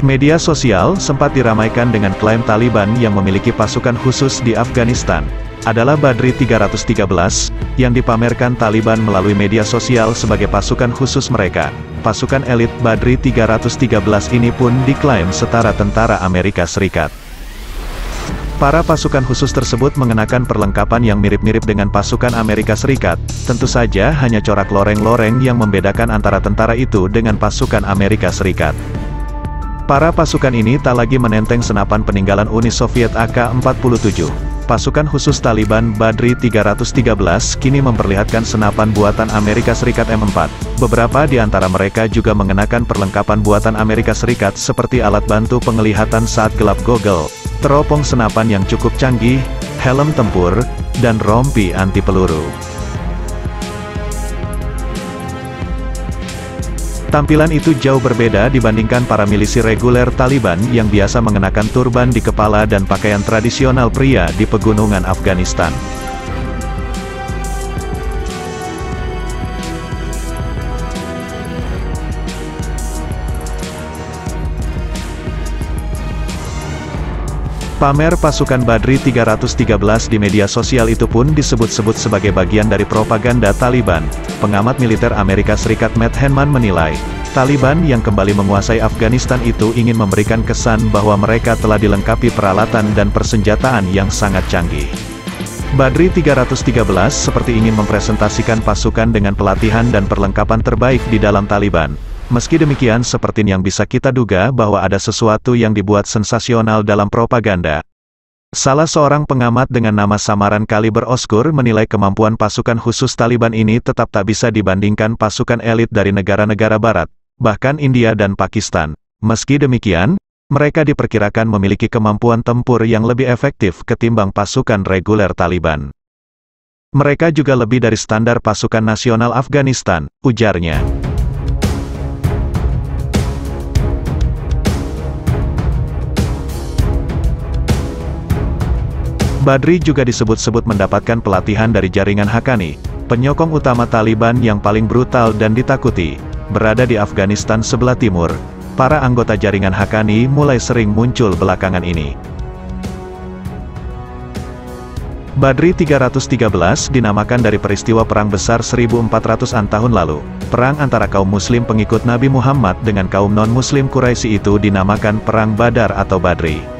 Media sosial sempat diramaikan dengan klaim Taliban yang memiliki pasukan khusus di Afghanistan adalah Badri 313, yang dipamerkan Taliban melalui media sosial sebagai pasukan khusus mereka. Pasukan elit Badri 313 ini pun diklaim setara tentara Amerika Serikat. Para pasukan khusus tersebut mengenakan perlengkapan yang mirip-mirip dengan pasukan Amerika Serikat, tentu saja hanya corak loreng-loreng yang membedakan antara tentara itu dengan pasukan Amerika Serikat. Para pasukan ini tak lagi menenteng senapan peninggalan Uni Soviet AK-47. Pasukan khusus Taliban Badri 313 kini memperlihatkan senapan buatan Amerika Serikat M4. Beberapa di antara mereka juga mengenakan perlengkapan buatan Amerika Serikat seperti alat bantu penglihatan saat gelap goggle, teropong senapan yang cukup canggih, helm tempur, dan rompi anti peluru. Tampilan itu jauh berbeda dibandingkan para milisi reguler Taliban yang biasa mengenakan turban di kepala dan pakaian tradisional pria di pegunungan Afghanistan. Pamer pasukan Badri 313 di media sosial itu pun disebut-sebut sebagai bagian dari propaganda Taliban. Pengamat militer Amerika Serikat Matt Henman menilai, Taliban yang kembali menguasai Afghanistan itu ingin memberikan kesan bahwa mereka telah dilengkapi peralatan dan persenjataan yang sangat canggih. Badri 313 seperti ingin mempresentasikan pasukan dengan pelatihan dan perlengkapan terbaik di dalam Taliban. Meski demikian, seperti yang bisa kita duga bahwa ada sesuatu yang dibuat sensasional dalam propaganda. Salah seorang pengamat dengan nama samaran Kaliber Oskur menilai kemampuan pasukan khusus Taliban ini tetap tak bisa dibandingkan pasukan elit dari negara-negara barat, bahkan India dan Pakistan. Meski demikian, mereka diperkirakan memiliki kemampuan tempur yang lebih efektif ketimbang pasukan reguler Taliban. Mereka juga lebih dari standar pasukan nasional Afghanistan, ujarnya. Badri juga disebut-sebut mendapatkan pelatihan dari jaringan Haqqani, penyokong utama Taliban yang paling brutal dan ditakuti. Berada di Afghanistan sebelah timur, para anggota jaringan Haqqani mulai sering muncul belakangan ini. Badri 313 dinamakan dari peristiwa Perang Besar 1400-an tahun lalu. Perang antara kaum Muslim pengikut Nabi Muhammad dengan kaum non-Muslim Quraisy itu dinamakan Perang Badar atau Badri.